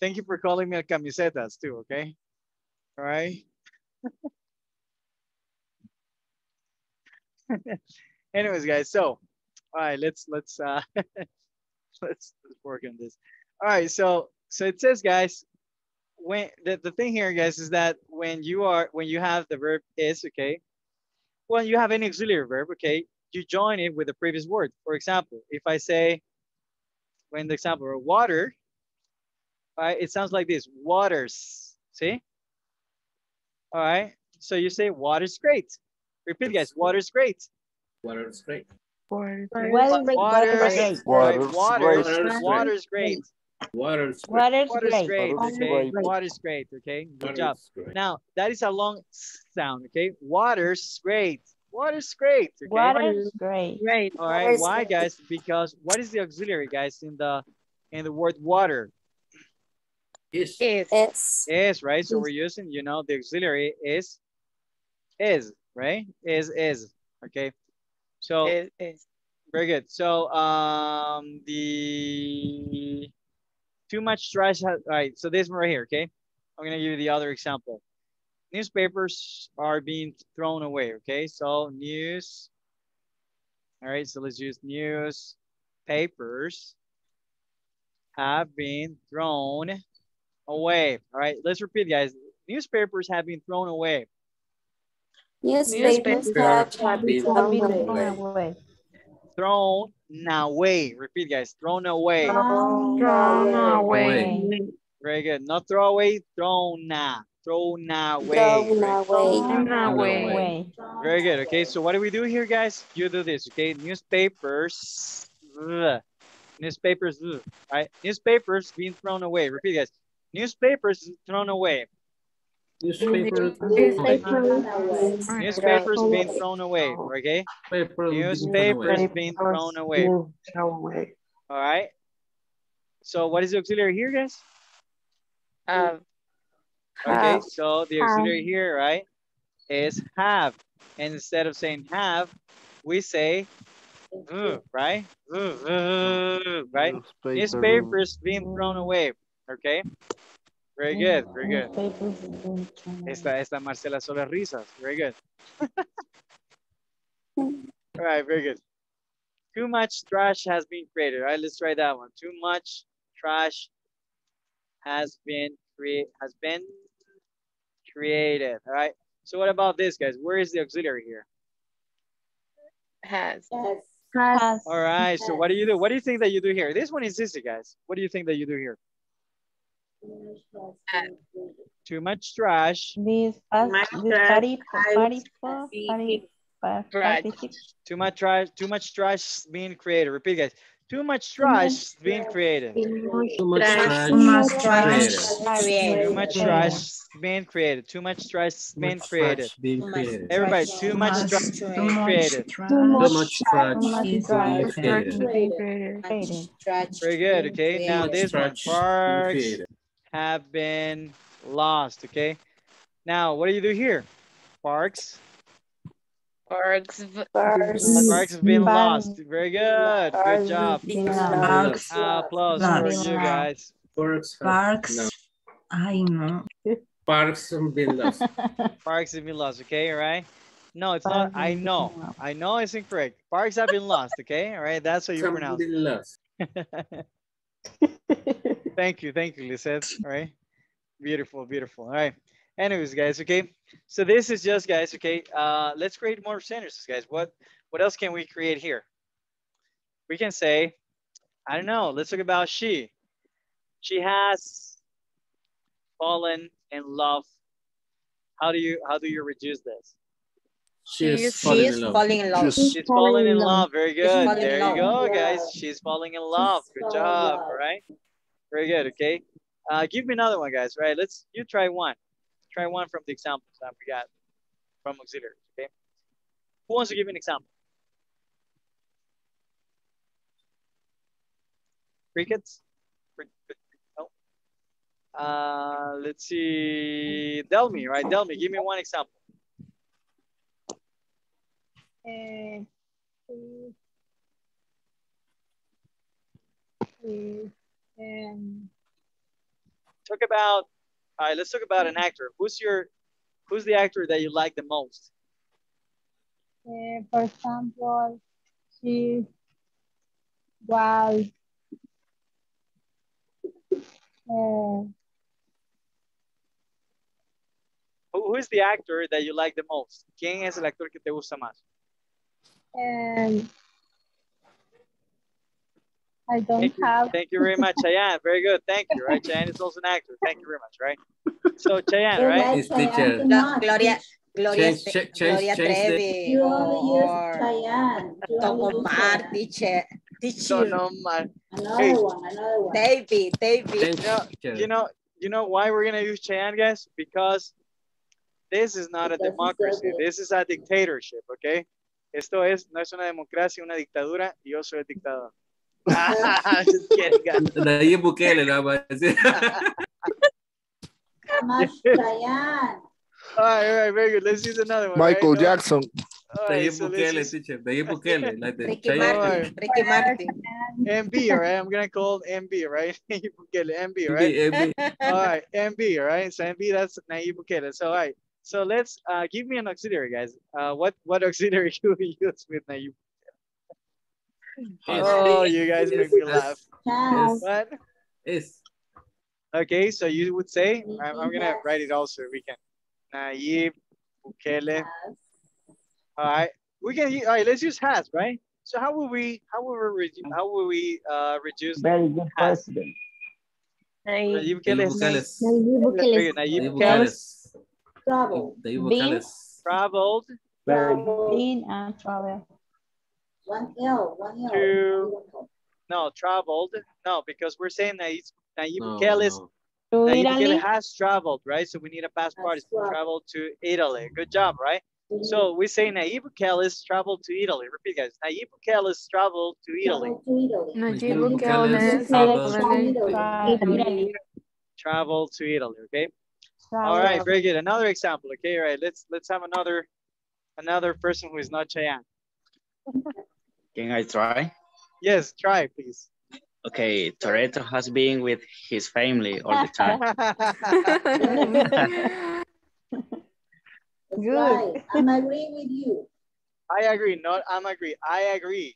Thank you for calling me a camisetas too, okay? All right. Anyways, guys, so all right, let's let's uh let's work on this. All right, so so it says, guys, when the, the thing here, guys, is that when you are when you have the verb is, okay, well, you have any auxiliary verb, okay, you join it with the previous word. For example, if I say when the example of water. All right, it sounds like this, waters, see? All right, so you say water's great. Repeat, guys, water's great. Water's great. Water's great. Water's great. Water's great. Water's great. Water's great. Water's great, okay? Good job. Now, that is a long sound, okay? Water's great. Water's great, okay? Water's great. Great. All right, why, guys? Because what is the auxiliary, guys, in the in the word water? Is. Is. Is. Is, right? So is. We're using, you know, the auxiliary is, is, right? Is, is, okay? So, is, is. Very good. So, um, the too much trash, has, all right, so this one right here, okay? I'm gonna give you the other example. Newspapers are being thrown away, okay? So, news, all right, so let's use news. Papers have been thrown away. Away. All right, let's repeat, guys. Newspapers have been thrown away. Newspapers have, have been thrown, thrown away. away. Thrown away. Repeat, guys. Thrown away. Thrown, thrown away. away. Very good. Not throw away. Thrown. Thrown away. Thrown away. Thrown away. Very good. Okay, so what do we do here, guys? You do this, okay? Newspapers. Ugh. Newspapers. Ugh. All right. Newspapers being thrown away. Repeat, guys. Newspapers thrown away. Newspapers, newspapers, newspapers being thrown away. Okay. Newspapers being thrown away. All right. So what is the auxiliary here, guys? Have. Okay. So the auxiliary here, right, is have. And instead of saying have, we say, right, right. Newspapers being thrown away. Okay. Very good, very good. Esta, esta Marcela Soler risas. Very good. All right, very good. Too much trash has been created. All right, let's try that one. Too much trash has been create has been created. All right. So what about this, guys? Where is the auxiliary here? Has. Yes. Has. All right. Has. So what do you do? What do you think that you do here? This one is easy, guys. What do you think that you do here? Has. Too much trash. This Right. Too much trash. Too much trash being created. Repeat, guys. Too much trash being created. Too much trash. Too much trash being created. Too much trash being created. Everybody, too much trash being created. Too much trash being created. Very good. Okay. Now this one, parks have been lost. Okay. Now what do you do here? Parks. Parks, parks, parks have been lost. Very good. Good job. Parks. Applause parks. For you guys. Parks. Parks. No. I know. Parks have been lost. Parks have been lost. Okay, all right. No, it's parks not. I know. I know it's incorrect. Parks have been lost. Okay, all right. That's how you Some pronounce it. Lost. Thank you. Thank you, Lisette. All right. Beautiful. Beautiful. All right. Anyways, guys, okay, so this is just, guys, okay, uh, let's create more sentences, guys. What what else can we create here? We can say, I don't know, let's talk about she. She has fallen in love. How do you, how do you reduce this? She is falling in love. Falling in love. She's, She's falling in love. love. Very good. There you go, yeah. guys. She's falling in love. She's good job, all right? Very good, okay. Uh, give me another one, guys, right? Let's, you try one. Try one from the examples that we got from auxiliaries, okay? Who wants to give an example? Crickets? No. Uh, let's see, Delmi, right? Delmi, give me one example. Uh, um, Talk about All right, let's talk about an actor. Who's your, who's the actor that you like the most? Uh, for example, she was uh, who, who is the actor that you like the most? ¿Quién es el actor que te gusta más? Um, I don't Thank have. Thank you very much, Chayanne. Very good. Thank you, right? Chayanne is also an actor. Thank you very much, right? So, Chayanne, right? His teacher. Gloria, Gloria, change, change, Gloria Trevi. You are Chayanne. Tomar, teacher. Teacher. Tomar. Another one, another one. David, David. You know, you know why we're going to use Chayanne, guys? Because this is not a democracy. This is a dictatorship, okay? Esto es, no es una democracia, una dictadura, y yo soy el dictador. I'm just kidding, guys. Nayib Bukele, that was it. All right, all right, very good. Let's use another one. Michael right? Jackson. All right, Nayib so Bukele, teacher. Nayib Bukele, like the Ricky Martin. Ricky Martin. M B, all right? I'm gonna call M B, right? Nayib Bukele, M B, right? M B, M B. All right, M B, all right? So M B, that's Nayib Bukele. So all right, so let's uh, give me an auxiliary, guys. Uh, what what auxiliary do we use with Nayib? Oh, you guys make me laugh. What? Is okay, so you would say, I'm, I'm gonna write it also. We can Nayib Bukele. All right, we can. All right, let's use has, right? So how will we? How will we? How will we uh, reduce? Very good president. Nayib Bukele. Nayib Bukele. Traveled. Being traveled. Being and traveled. One L, one L. Two. No, traveled. No, because we're saying that it's Nayib Bukele no, no. Nayib Bukele has traveled, right? So we need a past participle. Traveled to Italy. Good job, right? Mm-hmm. So we say Nayib Bukele traveled to Italy. Repeat, guys. Nayib Bukele traveled to Italy. Nayib Bukele traveled. traveled to Italy. Okay. Travel. All right. Very good. Another example. Okay. All right. Let's let's have another another person who is not Chayanne. Can I try? Yes, try, please. Okay, Toretto has been with his family all the time. Good. Right. I'm agreeing with you. I agree, not I'm agree. I agree.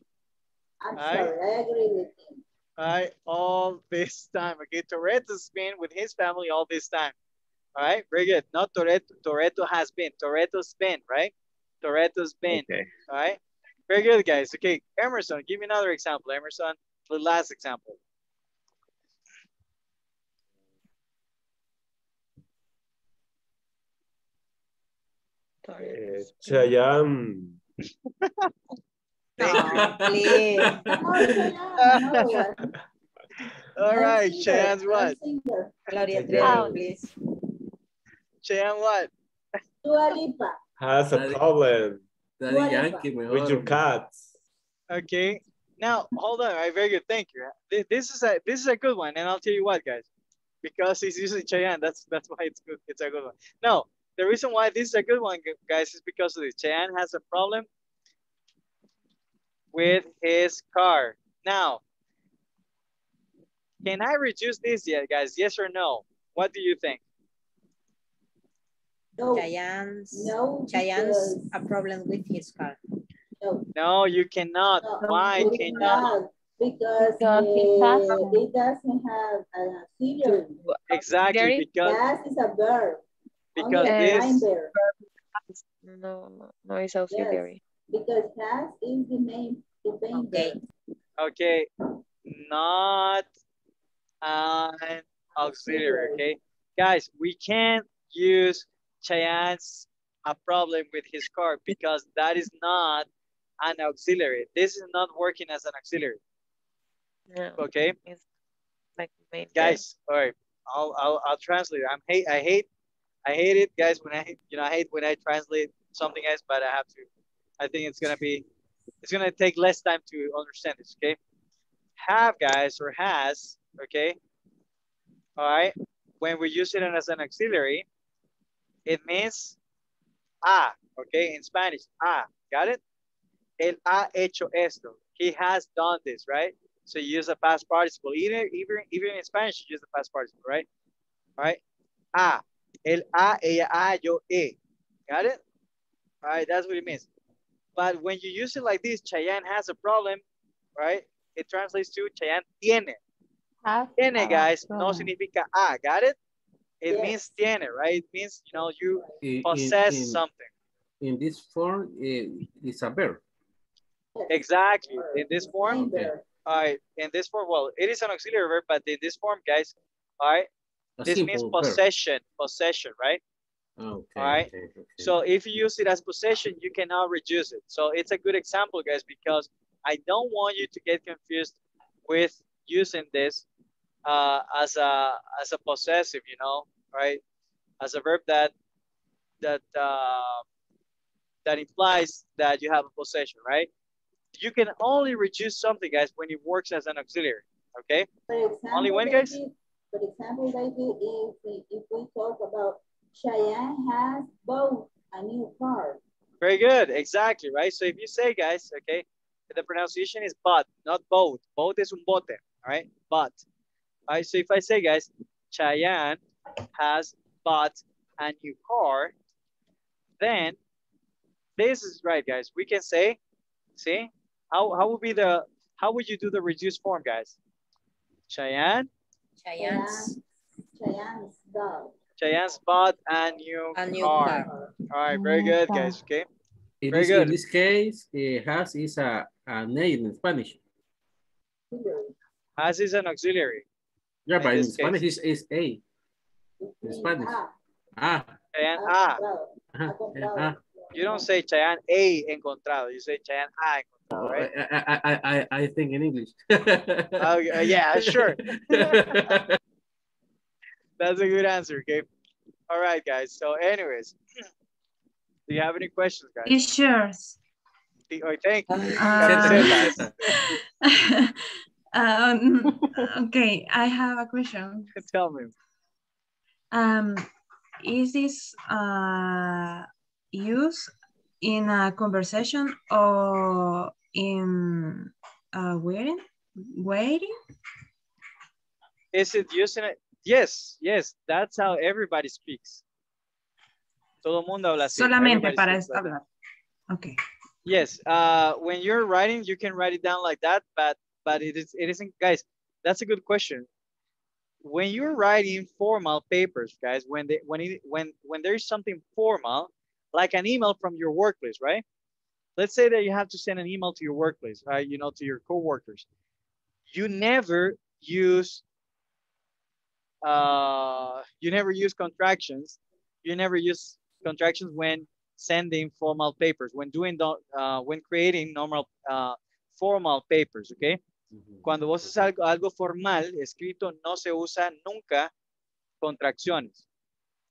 I'm I, sorry, I agree with him. I all this time. Okay, Toretto's been with his family all this time. All right, very good. Not Toretto, Toretto has been. Toretto's been, right? Toretto's been, okay. All right? Very good, guys. Okay, Emerson, give me another example, Emerson. The last example. Uh, Chayanne. Oh, please. Oh, all right, Chayanne's what? Gloria Trevi, please. Chayanne what? Dua Lipa. Has a problem with your cats. Okay. Now, hold on. All right, very good. Thank you. This is a this is a good one, and I'll tell you what, guys, because it's usually Chayanne. That's that's why it's good. It's a good one. No, the reason why this is a good one, guys, is because of this. Chayanne has a problem with his car. Now, can I reduce this yet, guys? Yes or no? What do you think? No. Chayanne's, no, Chayanne's a problem with his car. No, no, you cannot. No, why cannot? cannot? Because, because uh, it doesn't have an auxiliary. Exactly, because that is a verb. Because this has, no, no, no, it's auxiliary. Yes, because has is the main, the main verb. Okay, not an auxiliary. Okay, guys, we can't use Chayanne's a problem with his car because that is not an auxiliary. This is not working as an auxiliary. No, okay, it's like guys. All right, I'll I'll I'll translate. I'm hate. I hate. I hate it, guys. When I you know I hate when I translate something else, but I have to. I think it's gonna be. It's gonna take less time to understand this. Okay, have guys or has. Okay, all right. When we use it as an auxiliary, it means ah, okay, in Spanish, ah, got it? Él ha hecho esto. He has done this, right? So you use the past participle. Even, even, even in Spanish, you use the past participle, right? All right? Ah, él ha, ella ha, yo he. Got it? All right, that's what it means. But when you use it like this, Chayanne has a problem, right? It translates to Chayanne tiene. Ah, tiene, guys, ah, no significa ah, got it? It yes. means tiene, right? It means, you know, you in, possess in, something. In this form, it, it's a verb. Exactly. In this form, okay. All right. In this form, well, it is an auxiliary verb, but in this form, guys, all right, a this means possession, verb. possession, right? Okay, all right. Okay, okay. So if you use it as possession, you cannot reduce it. So it's a good example, guys, because I don't want you to get confused with using this Uh, as a as a possessive, you know, right? As a verb that that uh, that implies that you have a possession, right? You can only reduce something, guys, when it works as an auxiliary. Okay. For example, only when, guys. David, for example, David, if we, if we talk about Chayanne has bought a new car. Very good, exactly, right? So if you say, guys, okay, the pronunciation is but, not boat. Boat is un bote, all right? But. All right, so if I say, guys, Chayanne has bought a new car, then this is right, guys. We can say, see, how how would be the how would you do the reduced form, guys? Chayanne, Chayanne's, Chayanne's bought, Chayanne's bought a new a new car. car. All right, very good, guys. Okay, it very is, good. In this case, it has is a a name in Spanish. Has is an auxiliary. Yeah, in but in Spanish case. Is, is A. In Spanish. Ah. Chayanne ah. Ah. Ah. You don't say Chayanne A encontrado. You say Chayanne A encontrado, right? I, I, I, I think in English. Oh, yeah, sure. That's a good answer, okay? All right, guys. So anyways, do you have any questions, guys? Yes, sure. Oh, thank you. Uh, Um, okay, I have a question. Tell me. Um, is this uh, used in a conversation or in uh, waiting? Waiting? Is it used in a... Yes, yes, that's how everybody speaks. Todo mundo habla así. Solamente everybody para hablar. Okay. Yes, uh, when you're writing, you can write it down like that, but but it is it isn't, guys. That's a good question. When you're writing formal papers, guys, when they when it when when there is something formal, like an email from your workplace, right? Let's say that you have to send an email to your workplace, right? You know, to your coworkers. You never use uh, you never use contractions. You never use contractions when sending formal papers, when doing the, uh, when creating normal uh, formal papers, okay? Mm-hmm. Cuando vos haces algo, algo formal escrito, no se usa nunca contracciones.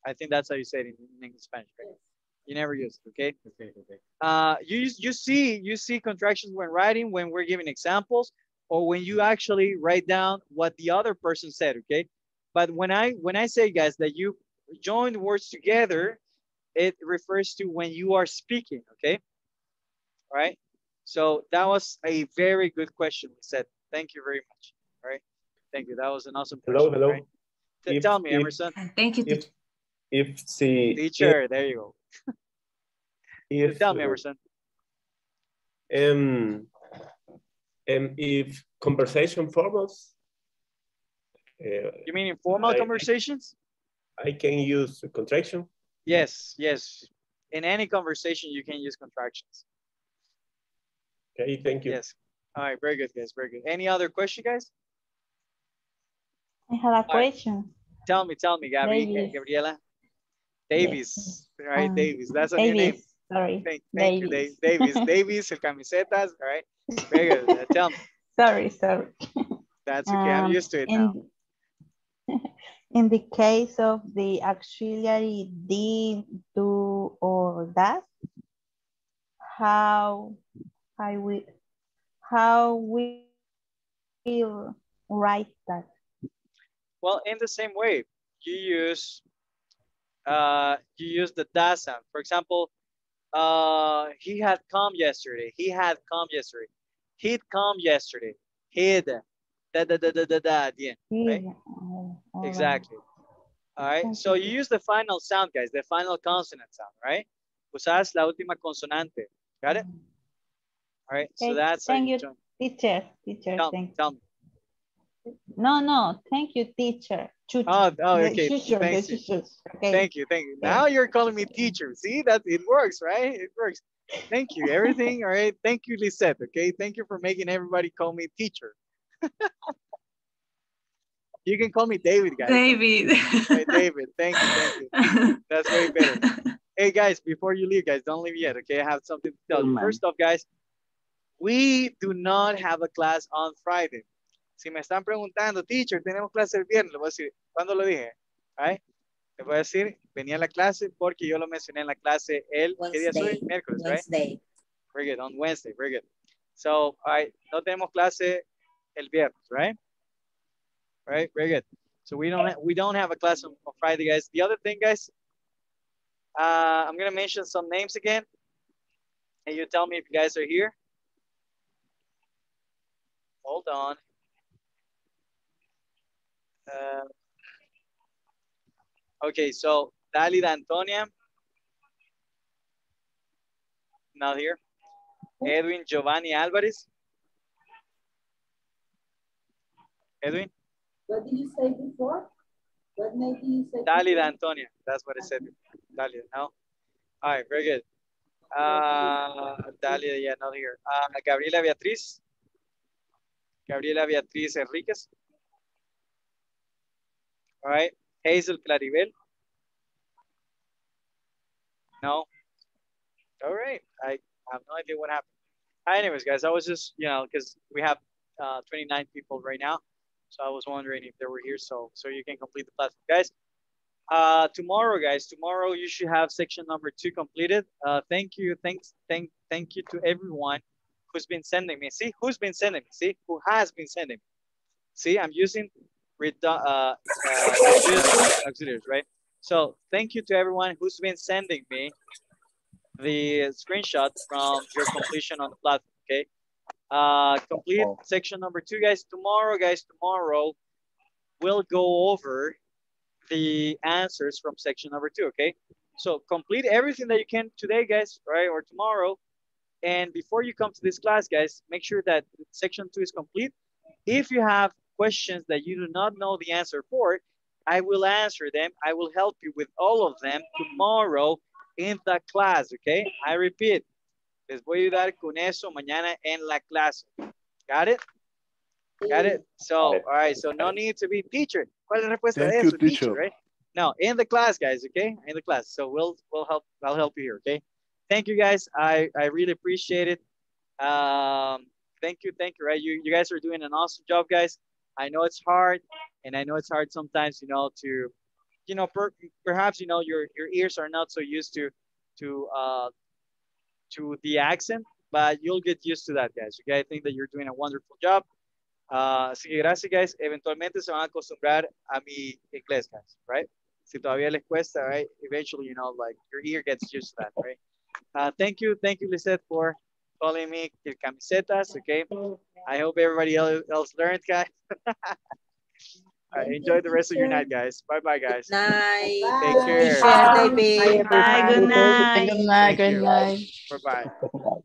I think that's how you say it in, in English, Spanish, right? You never use it, okay? Okay, okay. Uh, you you see you see contractions when writing, when we're giving examples, or when you actually write down what the other person said, okay? But when I when I say, guys, that you join the words together, it refers to when you are speaking, okay? All right. So that was a very good question, we said. Thank you very much. All right. Thank you. That was an awesome question. Hello, hello. Right? If, Tell me, if, Emerson. Thank you, teacher. If, if see, teacher, if, there you go. If, Tell me, Emerson. Um, and if conversation formals. Uh, you mean informal I, conversations? I can use contraction. Yes, yes. In any conversation, you can use contractions. Okay, thank you. Yes. All right, very good, guys, very good. Any other question, guys? I have a question. Right. Tell me, tell me, Gabri, Davis. Gabriela. Davis, yes. Right, um, Davis, that's a Davis. New name. Sorry, thank, thank Davis. You, Davis, Davis, el camisetas, all right, very good, uh, tell me. Sorry, sorry. That's okay, um, I'm used to it now. In the case of the auxiliary did, do, or does, how I will, how we will write that? Well, in the same way, you use uh, you use the does sound. For example, uh, he had come yesterday. He had come yesterday. He'd come yesterday. He'd da da da da da da at the end, right? All exactly. Right. All right. So you use the final sound, guys. The final consonant sound, right? Usas la última consonante. Got it? All right. So that's thank you, you teacher. Teacher, tell, thank tell me. No, no. Thank you, teacher. Chuchu. Oh, oh, okay. Chuchu, thank, you. Chuchu. Okay. Thank you. Thank you. Now you're calling me teacher. See that it works, right? It works. Thank you. Everything. All right. Thank you, Lisette. Okay. Thank you for making everybody call me teacher. You can call me David, guys. David. Hey, David, thank you, thank you. That's way better. Hey, guys, before you leave, guys, don't leave yet, okay? I have something to tell you. First off, guys, we do not have a class on Friday. Si me están preguntando, teacher, tenemos clase el viernes, le voy a decir, ¿cuándo lo dije? Right? Le voy a decir, venía a la clase porque yo lo mencioné en la clase el, ¿qué día soy? Miércoles, right? Wednesday. Very good, on Wednesday, very good. So, all right, no tenemos clase el viernes, right? Right, very good. So we don't we don't have a class on, on Friday, guys. The other thing, guys, uh, I'm gonna mention some names again, and you tell me if you guys are here. Hold on. Uh, okay, so Dalida Antonia, not here. Edwin Giovanni Alvarez. Edwin. What did you say before? What name did you say? Dalida Antonia. That's what I said. Dalida, no? All right, very good. Uh, Dalida, yeah, not here. Uh, Gabriela Beatriz. Gabriela Beatriz Enriquez. All right. Hazel Claribel. No? All right. I have no idea what happened. Anyways, guys, I was just, you know, because we have uh, twenty-nine people right now. So I was wondering if they were here, so so you can complete the platform, guys. Uh, tomorrow, guys, tomorrow you should have section number two completed. Uh, thank you, thanks, thank, thank you to everyone who's been sending me. See, who's been sending me? See, who has been sending me? See, I'm using uh, uh, auxiliaries, right? So thank you to everyone who's been sending me the screenshot from your completion on the platform. Okay. Uh, complete section number two, guys. Tomorrow, guys, tomorrow we'll go over the answers from section number two, okay? So complete everything that you can today, guys, right? Or tomorrow. And before you come to this class, guys, make sure that section two is complete. If you have questions that you do not know the answer for, I will answer them. I will help you with all of them tomorrow in the class, okay? I repeat, les voy a ayudar con eso mañana en la clase. Got it? Got it? So, all right, so no need to be teacher. ¿Cuál es la respuesta de eso, teacher, right? No, in the class, guys, okay? In the class. So we'll we'll help I'll help you here, okay? Thank you guys. I, I really appreciate it. Um, thank you, thank you, right? You you guys are doing an awesome job, guys. I know it's hard, and I know it's hard sometimes, you know, to, you know, per, perhaps, you know, your, your ears are not so used to, to, uh, to the accent, but you'll get used to that, guys. Okay, I think that you're doing a wonderful job. Uh, así que gracias, guys. Eventualmente se van a acostumbrar a mi inglés, guys, right? Si todavía les cuesta, right? Eventually, you know, like your ear gets used to that, right? Uh, thank you. Thank you, Lisette, for calling me your camisetas, okay? I hope everybody else learned, guys. Right, enjoy the rest of your night, guys. Bye-bye, guys. Good night. Take care. Bye. Bye. Bye. Bye. Good night. Good night. Good night. Bye-bye.